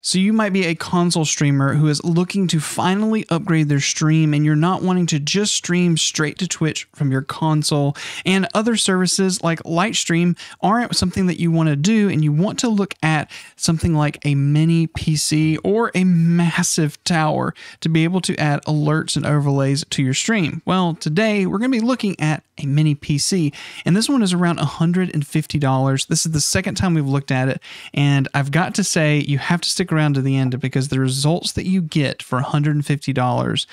So you might be a console streamer who is looking to finally upgrade their stream, and you're not wanting to just stream straight to Twitch from your console, and other services like Lightstream aren't something that you want to do, and you want to look at something like a mini PC or a massive tower to be able to add alerts and overlays to your stream. Well, today we're going to be looking at a mini PC, and this one is around $150. This is the second time we've looked at it, and I've got to say you have to stick around to the end, because the results that you get for $150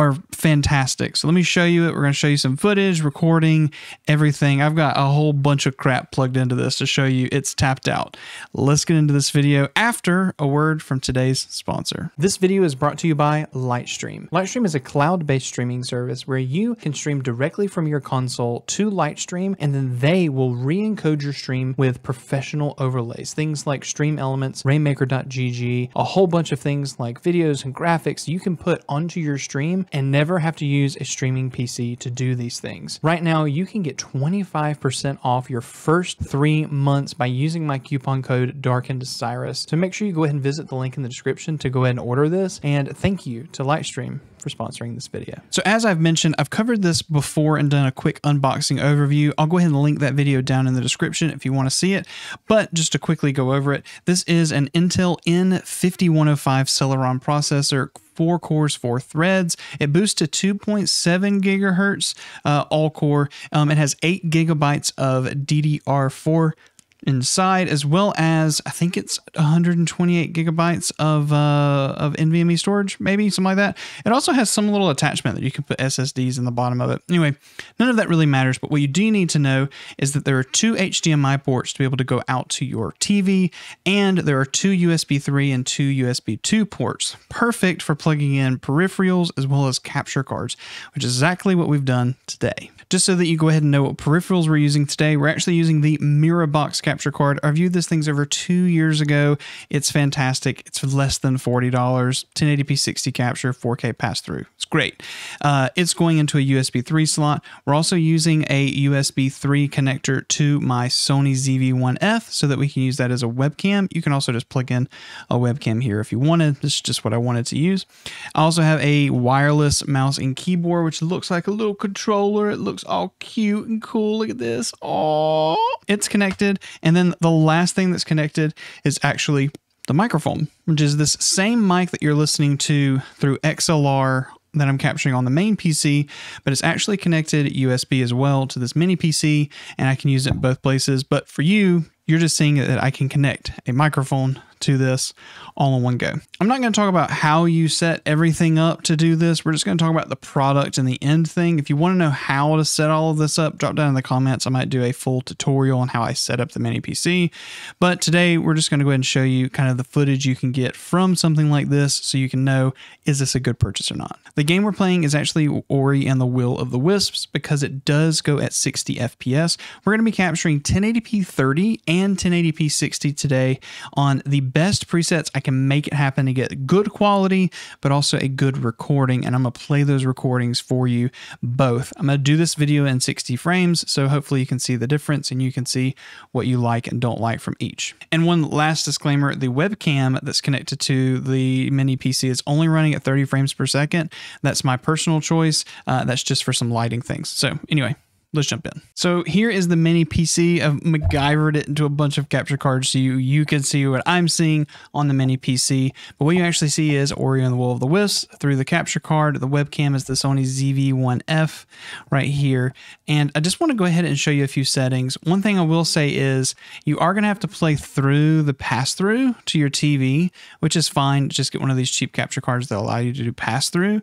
are fantastic. So let me show you it. We're going to show you some footage, recording, everything. I've got a whole bunch of crap plugged into this to show you it's tapped out. Let's get into this video after a word from today's sponsor. This video is brought to you by Lightstream. Lightstream is a cloud-based streaming service where you can stream directly from your console to Lightstream, and then they will re-encode your stream with professional overlays. Things like StreamElements, rainmaker.gg, a whole bunch of things like videos and graphics you can put onto your stream and never have to use a streaming PC to do these things. Right now, you can get 25% off your first 3 months by using my coupon code Darkened Cyrus. So make sure you go ahead and visit the link in the description to go ahead and order this. And thank you to Lightstream for sponsoring this video. So as I've mentioned, I've covered this before and done a quick unboxing overview. I'll go ahead and link that video down in the description if you want to see it. But just to quickly go over it, this is an Intel N5105 Celeron processor, 4 cores, 4 threads. It boosts to 2.7 gigahertz, all core. It has 8 gigabytes of DDR4 inside, as well as I think it's 128 gigabytes of NVMe storage, maybe something like that. It also has some little attachment that you can put SSDs in the bottom of it. Anyway, none of that really matters, but what you do need to know is that there are 2 HDMI ports to be able to go out to your TV, and there are 2 USB 3 and 2 USB 2 ports, perfect for plugging in peripherals as well as capture cards, which is exactly what we've done today. Just so that you go ahead and know what peripherals we're using today, we're actually using the Mirabox capture card. I reviewed this thing over 2 years ago. It's fantastic. It's for less than $40, 1080p 60 capture, 4K pass through. It's great. It's going into a USB 3 slot. We're also using a USB 3 connector to my Sony ZV-1F so that we can use that as a webcam. You can also just plug in a webcam here if you wanted. This is just what I wanted to use. I also have a wireless mouse and keyboard, which looks like a little controller. It looks all cute and cool. Look at this. Oh, it's connected. And then the last thing that's connected is actually the microphone, which is this same mic that you're listening to through XLR that I'm capturing on the main PC, but it's actually connected USB as well to this mini PC, and I can use it in both places. But for you, you're just seeing that I can connect a microphone to this all in one go. I'm not going to talk about how you set everything up to do this. We're just going to talk about the product and the end thing. If you want to know how to set all of this up, drop down in the comments. I might do a full tutorial on how I set up the mini PC. But today we're just going to go ahead and show you kind of the footage you can get from something like this so you can know, is this a good purchase or not? The game we're playing is actually Ori and the Will of the Wisps, because it does go at 60 FPS. We're going to be capturing 1080p 30 and 1080p 60 today on the best presets I can make it happen to get good quality, but also a good recording. And I'm going to play those recordings for you both. I'm going to do this video in 60 frames. So hopefully you can see the difference and you can see what you like and don't like from each. And one last disclaimer, the webcam that's connected to the mini PC is only running at 30 frames per second. That's my personal choice. That's just for some lighting things. So anyway, let's jump in. So here is the mini PC. I've MacGyvered it into a bunch of capture cards so you can see what I'm seeing on the mini PC. But what you actually see is Ori and the Will of the Wisps through the capture card. The webcam is the Sony ZV-1F right here. And I just want to go ahead and show you a few settings. One thing I will say is you are going to have to play through the pass-through to your TV, which is fine. Just get one of these cheap capture cards that allow you to do pass-through,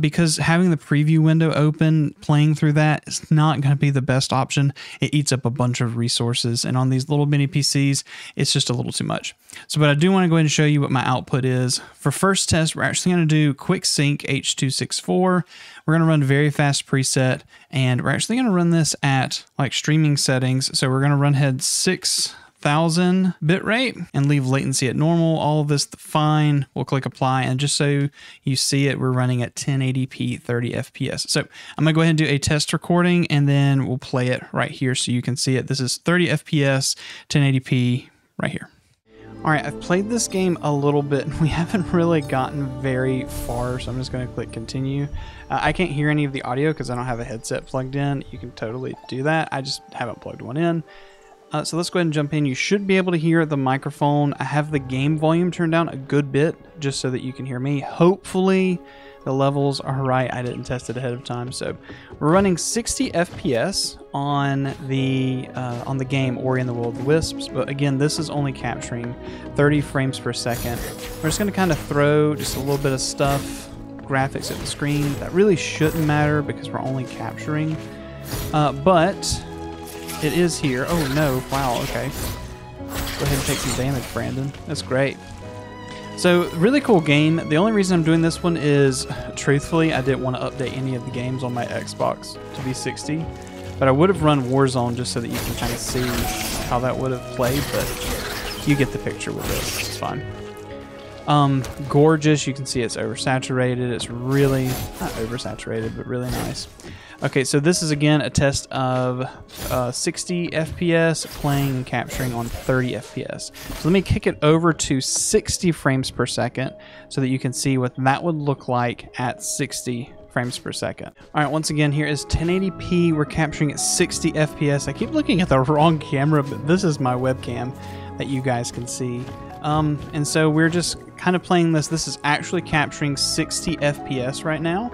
because having the preview window open, playing through that is not going to be the best option. It eats up a bunch of resources, and on these little mini PCs it's just a little too much. So but I do want to go ahead and show you what my output is. For first test, we're actually going to do Quick Sync H.264. We're going to run very fast preset, and we're actually going to run this at like streaming settings. So we're going to run head 6,000 bitrate and leave latency at normal. All of this fine. We'll click apply, and just so you see it, we're running at 1080p 30 FPS. So I'm gonna go ahead and do a test recording, and then we'll play it right here so you can see it. This is 30 FPS 1080p right here. Alright, I've played this game a little bit and we haven't really gotten very far, so I'm just going to click continue. I can't hear any of the audio because I don't have a headset plugged in. You can totally do that. I just haven't plugged one in. So let's go ahead and jump in. You should be able to hear the microphone. I have the game volume turned down a good bit just so that you can hear me. Hopefully the levels are right. I didn't test it ahead of time. So we're running 60 FPS on the game Ori and the Will of the Wisps. But again, this is only capturing 30 frames per second. We're just going to kind of throw just a little bit of stuff, graphics at the screen. That really shouldn't matter because we're only capturing. But it is here. Oh no, wow, okay. Go ahead and take some damage, Brandon. That's great. So, really cool game. The only reason I'm doing this one is, truthfully, I didn't want to update any of the games on my Xbox to be 60. But I would have run Warzone just so that you can kind of see how that would have played, but you get the picture with this. It's fine. Gorgeous. You can see it's oversaturated. It's really, not oversaturated, but really nice. Okay, so this is again a test of 60 FPS playing and capturing on 30 FPS. So let me kick it over to 60 frames per second so that you can see what that would look like at 60 frames per second. All right, once again, here is 1080p. We're capturing at 60 FPS. I keep looking at the wrong camera, but this is my webcam that you guys can see. And so we're just kind of playing this. This is actually capturing 60 FPS right now.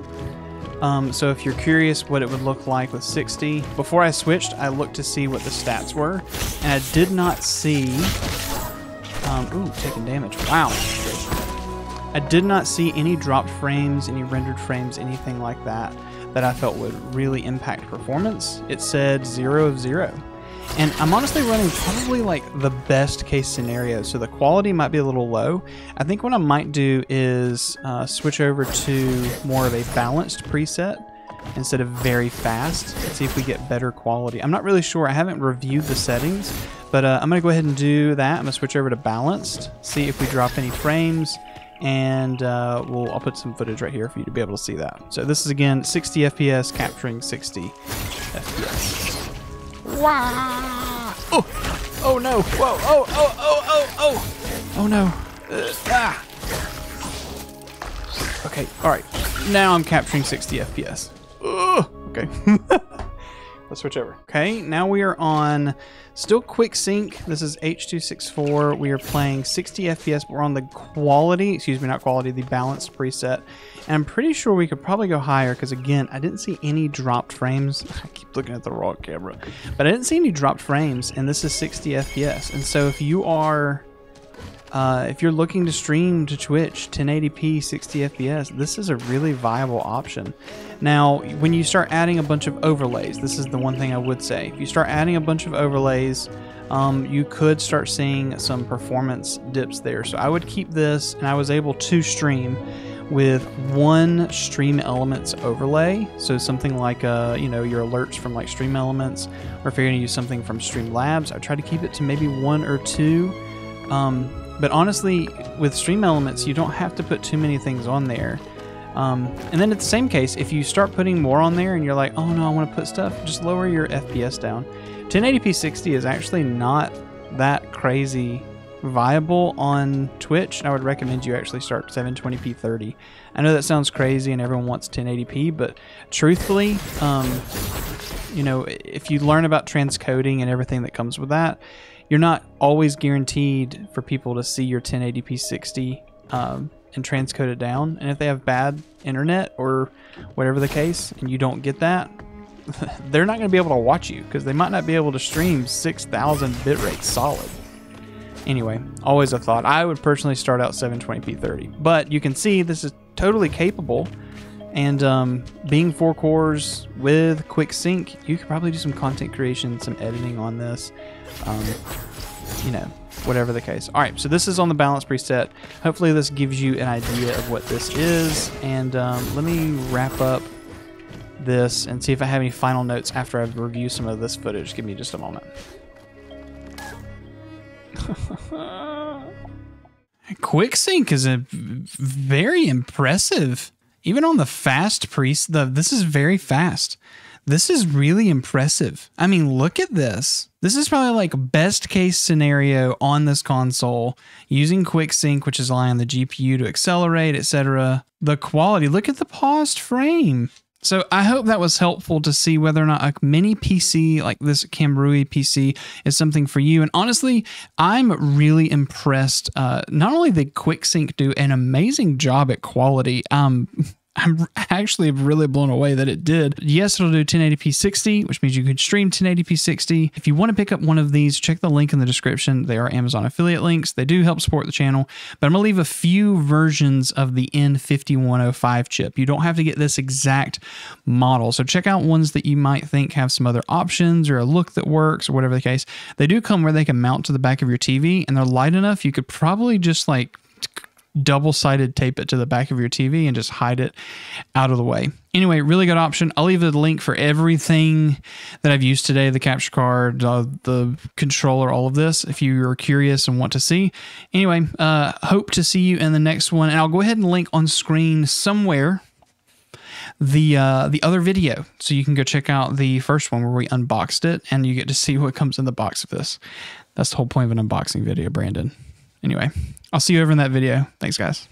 So if you're curious what it would look like with 60, before I switched, I looked to see what the stats were, and I did not see, ooh, taking damage, wow. I did not see any dropped frames, any rendered frames, anything like that, that I felt would really impact performance. It said 0 of 0. And I'm honestly running probably like the best case scenario, so the quality might be a little low. I think what I might do is switch over to more of a balanced preset instead of very fast and see if we get better quality. I'm not really sure. I haven't reviewed the settings, but I'm going to go ahead and do that. I'm going to switch over to balanced, see if we drop any frames, and I'll put some footage right here for you to be able to see that. So this is, again, 60 FPS capturing 60 FPS. Wow. Oh, oh no, whoa, oh, oh, oh, oh, oh, oh no, ah. Okay, all right, now I'm capturing 60 FPS. Okay, let's switch over. Okay, now we are on still Quick Sync. This is H.264. We are playing 60 FPS, but we're on the quality, excuse me, not quality, the balanced preset. And I'm pretty sure we could probably go higher because, again, I didn't see any dropped frames. I keep looking at the wrong camera. But I didn't see any dropped frames, and this is 60 FPS. And so if you are if you're looking to stream to Twitch 1080p 60 FPS, this is a really viable option. Now, when you start adding a bunch of overlays, this is the one thing I would say. If you start adding a bunch of overlays, you could start seeing some performance dips there. So I would keep this, and I was able to stream with one StreamElements overlay. So something like, you know, your alerts from like StreamElements, or if you're going to use something from Streamlabs, I try to keep it to maybe one or two. But honestly, with StreamElements, you don't have to put too many things on there. And then it's the same case, if you start putting more on there and you're like, oh no, I want to put stuff, just lower your FPS down. 1080p 60 is actually not that crazy viable on Twitch. I would recommend you actually start 720p 30. I know that sounds crazy and everyone wants 1080p, but truthfully, you know, if you learn about transcoding and everything that comes with that, you're not always guaranteed for people to see your 1080p 60 and transcode it down. And if they have bad internet or whatever the case, and you don't get that, they're not going to be able to watch you because they might not be able to stream 6,000 bitrate solid. Anyway, always a thought. I would personally start out 720p 30, but you can see this is totally capable. And being 4 cores with Quick Sync, you could probably do some content creation, some editing on this, you know, whatever the case. All right, so this is on the balance preset. Hopefully this gives you an idea of what this is. And let me wrap up this and see if I have any final notes after I've reviewed some of this footage. Give me just a moment. Quick Sync is a very impressive. Even on the fast preset, this is very fast. This is really impressive. I mean, look at this. This is probably like best case scenario on this console using Quick Sync, which is allowing the GPU to accelerate, etc. The quality, look at the paused frame. So I hope that was helpful to see whether or not a mini PC like this Kamrui PC is something for you. And honestly, I'm really impressed. Not only did QuickSync do an amazing job at quality, I'm actually really blown away that it did. Yes, it'll do 1080p 60, which means you can stream 1080p 60. If you want to pick up one of these, check the link in the description. They are Amazon affiliate links. They do help support the channel, but I'm going to leave a few versions of the N5105 chip. You don't have to get this exact model. So check out ones that you might think have some other options or a look that works or whatever the case. They do come where they can mount to the back of your TV, and they're light enough. You could probably just like double-sided tape it to the back of your TV and just hide it out of the way. Anyway, really good option. I'll leave the link for everything that I've used today, the capture card, the controller, all of this, if you're curious and want to see. Anyway, hope to see you in the next one. And I'll go ahead and link on screen somewhere the other video, so you can go check out the first one where we unboxed it, and you get to see what comes in the box of this. That's the whole point of an unboxing video, Brandon. Anyway, I'll see you over in that video. Thanks, guys.